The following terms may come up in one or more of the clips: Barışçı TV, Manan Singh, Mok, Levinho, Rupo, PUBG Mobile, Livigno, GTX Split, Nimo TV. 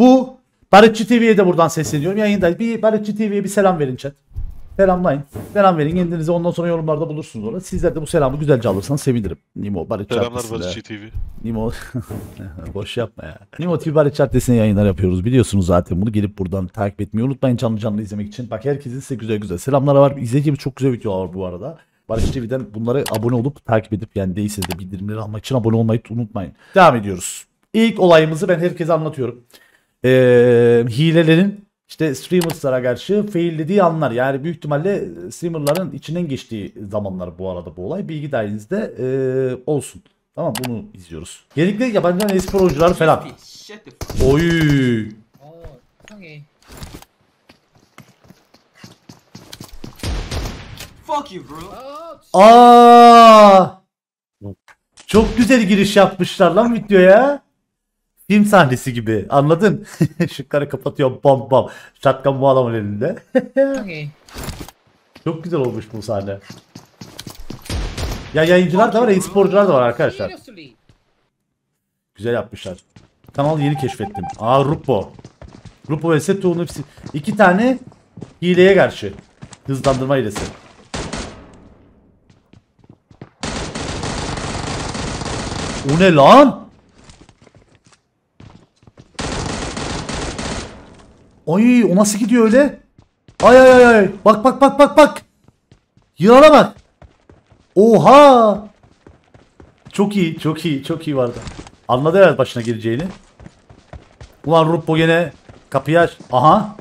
Bu Barışçı TV'ye de buradan sesleniyorum. Yayında bir Barışçı TV'ye bir selam verin chat. Selamlayın. Selam verin kendinize, ondan sonra yorumlarda bulursunuz orada. Sizler de bu selamı güzelce alırsanız sevinirim. Nimo Barışçı Selamlar Barışçı TV. Nimo boş yapma ya. Nimo TV Barışçı adresine yayınlar yapıyoruz. Biliyorsunuz zaten bunu, gelip buradan takip etmeyi unutmayın canlı izlemek için. Bak herkesin size güzel güzel selamları var. İzleyeceğimiz çok güzel videolar var bu arada. Barışçı TV'den bunlara abone olup takip edip, yani değilse de bildirimleri almak için abone olmayı unutmayın. Devam ediyoruz. İlk olayımızı ben herkese anlatıyorum. Hilelerin işte streamers'lara karşı faillediği anlar, yani büyük ihtimalle streamer'ların içinden geçtiği zamanlar bu arada bu olay. Bilgi dahilinizde olsun. Tamam, bunu izliyoruz. Genellikle yabancı espor oyuncular falan. Oy. Fuck you bro. Aa! Çok güzel giriş yapmışlar lan videoya. Film sahnesi gibi, anladın? Şıkları kapatıyor, bam bam. Şatkan bu adamın elinde. Okay. Çok güzel olmuş bu sahne. Ya yayıncılar da var, e-sporcular da var arkadaşlar. Güzel yapmışlar. Kanal yeni keşfettim. Aa, Rupo. Rupo vs. Tuğ'un hepsi. İki tane hileye karşı. Hızlandırma hilesi. O ne lan? Ay, o nasıl gidiyor öyle? Ay ay ay ay. Bak bak bak bak bak. Yılana bak. Oha. Çok iyi, çok iyi, çok iyi vardı. Anladı herhalde başına geleceğini. Ulan Rupo gene kapıyı aç. Aha.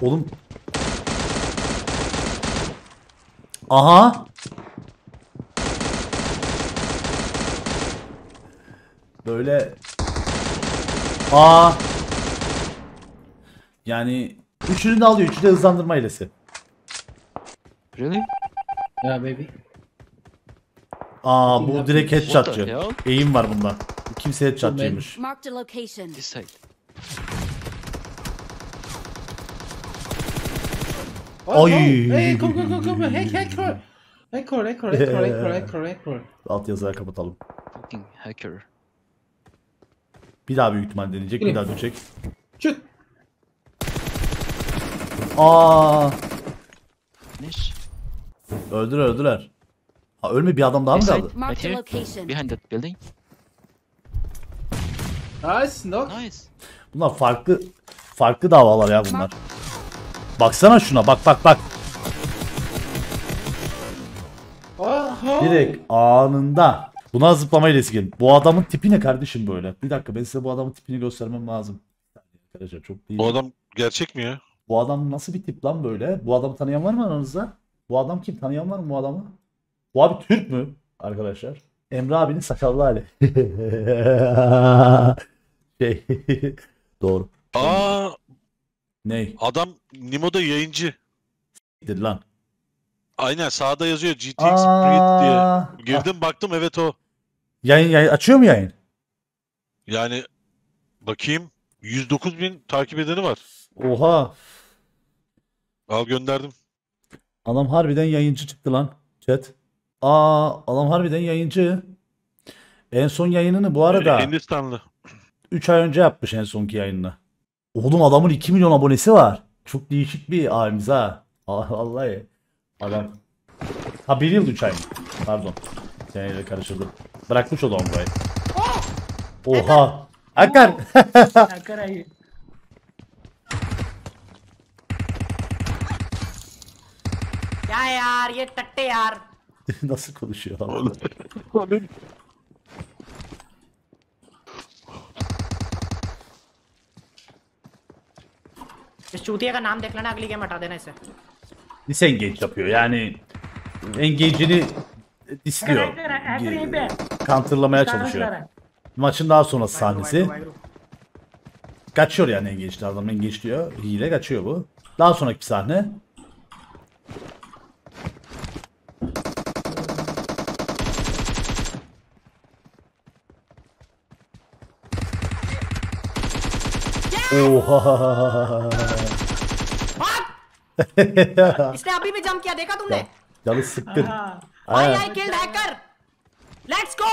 Oğlum. Aha. Böyle. Aa. Yani üçünü de alıyor, üçü de hızlandırma hilesi. Really? Yeah baby. Aa, bu direkt headshotçı. Eğim var bunda. Kimse headshotçıymış. Ay. Hey, come come come come. Hack hacker. Hacker hacker hacker hacker hacker. Alt yazıları kapatalım. Fucking hacker. Bir daha büyük ihtimal deneyecek, bir daha dönecek. Çık. Aa. Öldüler, öldüler. Ha, ölme, bir adam daha mı kaldı? Behind that building. Nice, no. Nice. Bunlar farklı davalar ya bunlar. Baksana şuna, bak bak bak. Aha. Direkt anında. Buna zıplama ilesi gelin. Bu adamın tipi ne kardeşim böyle? Bir dakika, ben size bu adamın tipini göstermem lazım. Çok değil. Bu adam gerçek mi ya? Bu adam nasıl bir tip lan böyle? Bu adamı tanıyan var mı aranızda? Bu adam kim? Tanıyan var mı bu adamı? Bu abi Türk mü arkadaşlar? Emre abinin sakallı hali. Şey. Doğru. Aa. Ney? Adam Nimo'da yayıncı. Siktir lan. Aynen, sağda yazıyor GTX Split diye. Girdim baktım, evet o. Yayın açıyor mu yayın? Yani bakayım, 109.000 takip edeni var. Oha. Al gönderdim. Adam harbiden yayıncı çıktı lan chat. Aa, adam harbiden yayıncı. En son yayınını bu arada Hindistanlı. 3 ay önce yapmış en sonki yayınını. Oğlum adamın 2 milyon abonesi var. Çok değişik bir abimiz ha. Vallahi. Adam. Ha, 1 yıl 3 ay mı? Pardon. Seneyle karıştırdım. Bırakmış o da burayı. Oha. Akar. Akar ayı. Ya yar, ye tatte yar. Nasıl konuşuyor abi? Oğlum. İs çutiye ka naam dekh lena, agli game hata dena ise. Disengage yapıyor, yani engage'ini istiyor, counter'lamaya çalışıyor. Maçın daha sonrası sahnesi. Kaçıyor yani engage'lerden, engage diyor, hile kaçıyor bu. Daha sonraki sahne. Oha. इसने अभी भी जंप किया, देखा तुमने? चलो सिक्कर। I I killed hacker. Let's go.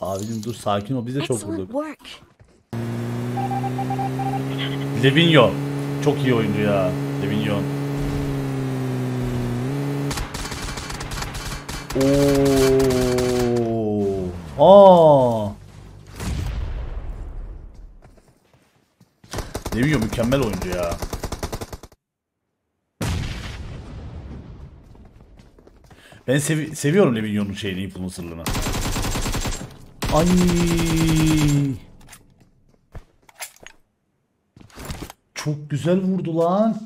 Abicim dur sakin ol, biz de çok vurduk. Levinho çok iyi oyuncu ya. Levinho. Levinho mükemmel oyuncu ya. Ben seviyorum Levinho'nun şeyini, influencerlığını. Ay. Çok güzel vurdu lan.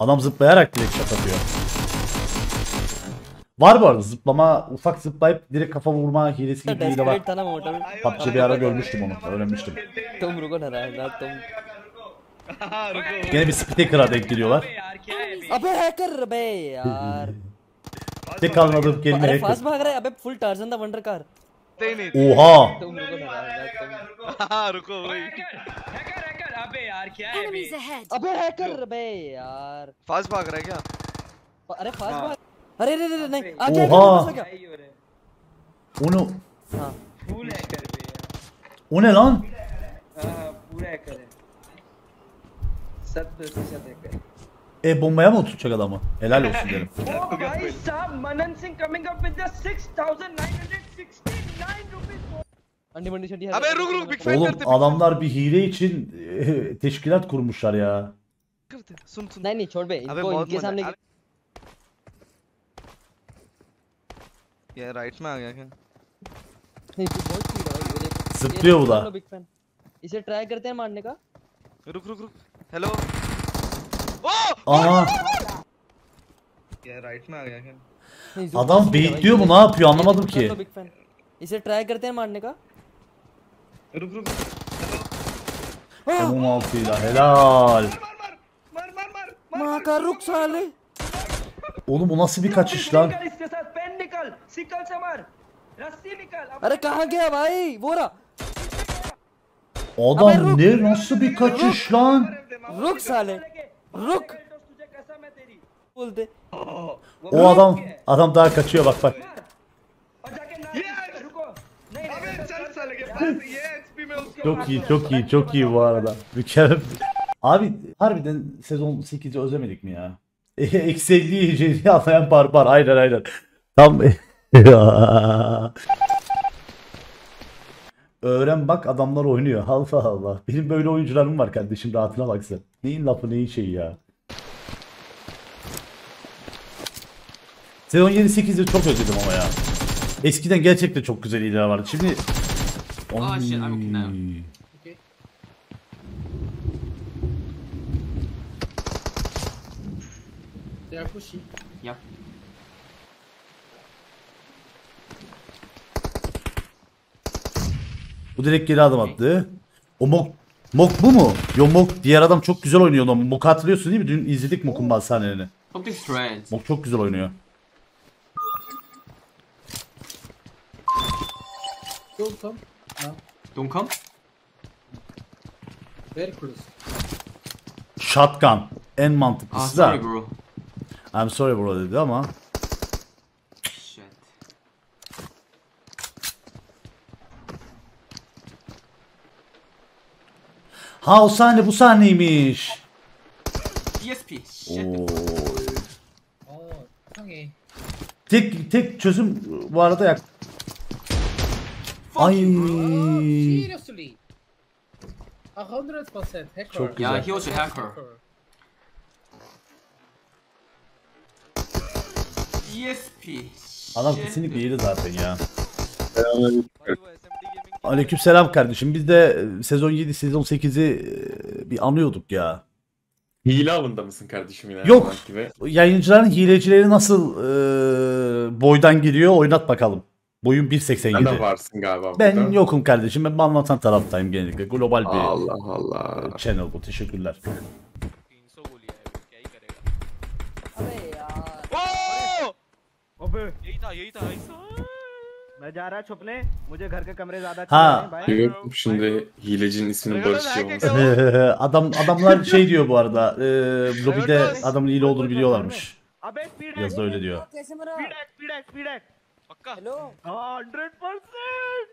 Adam zıplayarak direkt kapatıyor. Var bu arada zıplama, ufak zıplayıp direkt kafa vurma hilesi gibi de var. PUBG bir ara görmüştüm onu, öğrenmiştim. Gene bir Split'e denk geliyorlar. Abi hacker be yaar. Tek anladığım kelime hacker. Fast bhag raha hai abbe, full Tarzan da Wonder Car. Oha. Ruko bhai. Hacker hacker abbe yaar kya hai? Abi hacker be yaar. Fast bhag raha hai kya? Are fast bhag. Are re re nahi. Oha. Onu. Ha. Full hacker be yaar. O ne lan? Pura hacker hai. 7% hacker. Bombaya mı oturacak adamı? Helal olsun derim. Oh guys, Manan Singh coming up with the 6,969 rupees. Oğlum adamlar bir hile için teşkilat kurmuşlar ya. Nahi, छोड़ बे. इनके सामने. ये राइट में आ गया क्या? Zıplıyor bu da. İse try करते हैं मारने का. रुक. Hello. Aa. Adam bekliyor mu, ne yapıyor anlamadım ki. İse try करते हैं मारने का. Rup. Tamam altıyla helal. Maka ruk sale. Oğlum bu nasıl bir kaçış lan? Arı kaha gaya bhai? Vora. Adam ne nasıl bir kaçış lan? Ruk sale. Ruk. O adam daha kaçıyor bak. Çok iyi bu arada. Mükemmel. Abi harbiden sezon 8'i özlemedik mi ya? Eksi 50 yiyeceğini anlayan barbar. Aynen. Tam öğren bak, adamlar oynuyor. Allah Allah. Benim böyle oyuncularım var kardeşim, rahatına baksın. Neyin lafı neyin şeyi ya. Sezon 7-8'i çok özledim ama ya. Eskiden gerçekten çok güzel iyiler vardı. Şimdi... Bu direkt geri adım attı. O Mok bu mu? Yo Mok diğer adam çok güzel oynuyor. Mok'u hatırlıyorsun değil mi? Dün izledik Mok'un bazı sahnelerini. Mok çok güzel oynuyor. Don't come. Very close. Shotgun en mantıklısı da. I'm sorry bro dedi ama. Ha o sahne bu sahneymiş. ESP. Tek çözüm bu arada yak. Ay. Seriously. 100% hacker. Ya he was a hacker. ESP. Adam kesinlikle iyiydi zaten ya. Aleykümselam kardeşim. Biz de sezon 7, sezon 8'i bir anıyorduk ya. Hile avında mısın kardeşim yine? Yok. Yayıncıların hilecileri nasıl boydan giriyor? Oynat bakalım. Boyun 1.87. Sen varsın galiba. Ben burada yokum kardeşim. Ben anlatan taraftayım genellikle. Global bir Allah. Channel bu. Teşekkürler. Ha. Şimdi hilecinin ismini Barışçı olmasın. Adamlar şey diyor bu arada. Lobide adamın hile olduğunu biliyorlarmış. Yazda öyle diyor. पक्का? Hello हाँ 100%।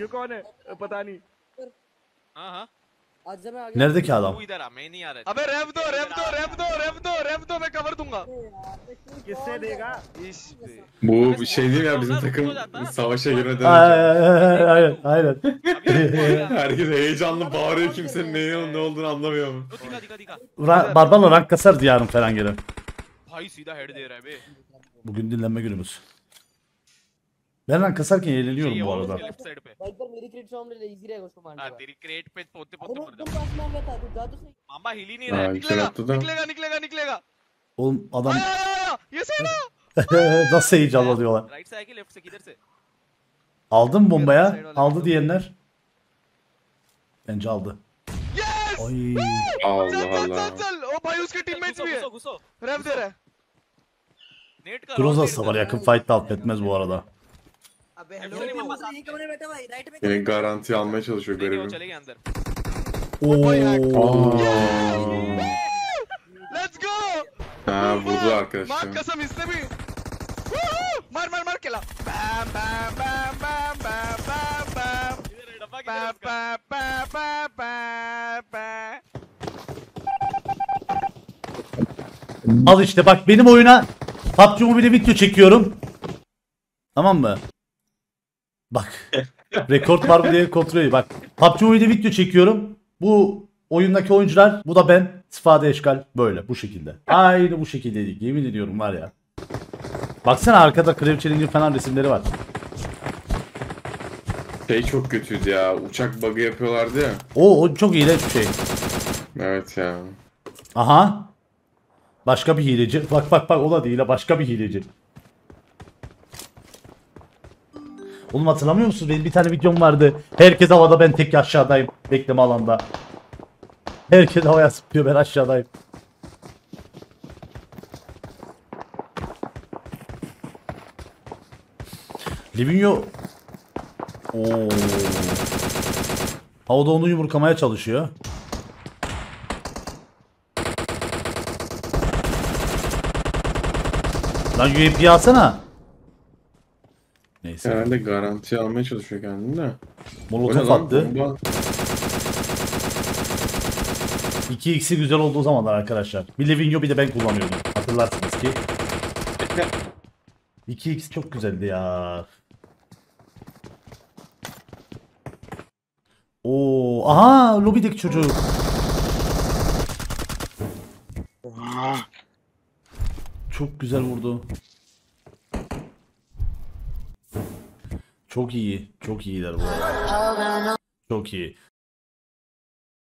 ये कौन है पता नहीं। हाँ हाँ Nerede ki adam? Abi rev do, rev do, rev do, rev do, rev do, ben cover dunga. Bu bir şey değil ya, bizim takım savaşa girmeden önce. Aynen, aynen. Herkes heyecanlı bağırıyor, kimsenin neyin ne olduğunu anlamıyor mu? Barbarla rank kasardı yarın falan gelin. Bugün dinlenme günümüz. Ben rank kasarken eğleniyorum bu arada. Oğlum adam nasıl heyecanlanıyorlar. Aldı mı bombaya? Aldı diyenler. Bence aldı. Ay. Allah Allah. Grozası var, yakın fight'ta affetmez bu arada. Senin garantiyi almaya çalışıyor garibim. Ooo. Let's go. Ha vurdu arkadaşlar. Mar mar mar kela. Bam bam bam bam bam bam bam bam bam bam bam. Al işte bak, benim oyuna PUBG Mobile video çekiyorum. Tamam mı? Bak, rekor var mı diye kontrol edeyim. Bak, PUBG Mobile'de video çekiyorum. Bu oyundaki oyuncular, bu da ben. İstifade eşgal böyle, bu şekilde. Aynı bu şekildeydik, yemin ediyorum var ya. Baksana arkada Krevçelin'in falan resimleri var. Şey çok kötüydü ya, uçak bug'ı yapıyorlardı ya. O çok iğrenç bir şey. Evet ya. Aha. Başka bir hileci. Bak bak bak, o da değil, başka bir hileci. Oğlum hatırlamıyor musunuz? Benim bir tane videom vardı. Herkes havada, ben tek aşağıdayım. Bekleme alanda. Herkes havaya sıkıyor, ben aşağıdayım. Livigno. Ooo. Havada onu yumurkamaya çalışıyor. Lan UMP'yi alsana. Neyse. Herhalde garanti almaya çalışıyor kendini de. Molotof attı. 2x'i güzel olduğu zamanlar arkadaşlar. Bir Livigno bir de ben kullanıyordum. Hatırlarsınız ki. 2x çok güzeldi ya. Oo, aha lobideki çocuk. Çok güzel vurdu. Çok iyi, çok iyiler bu arada. Çok iyi.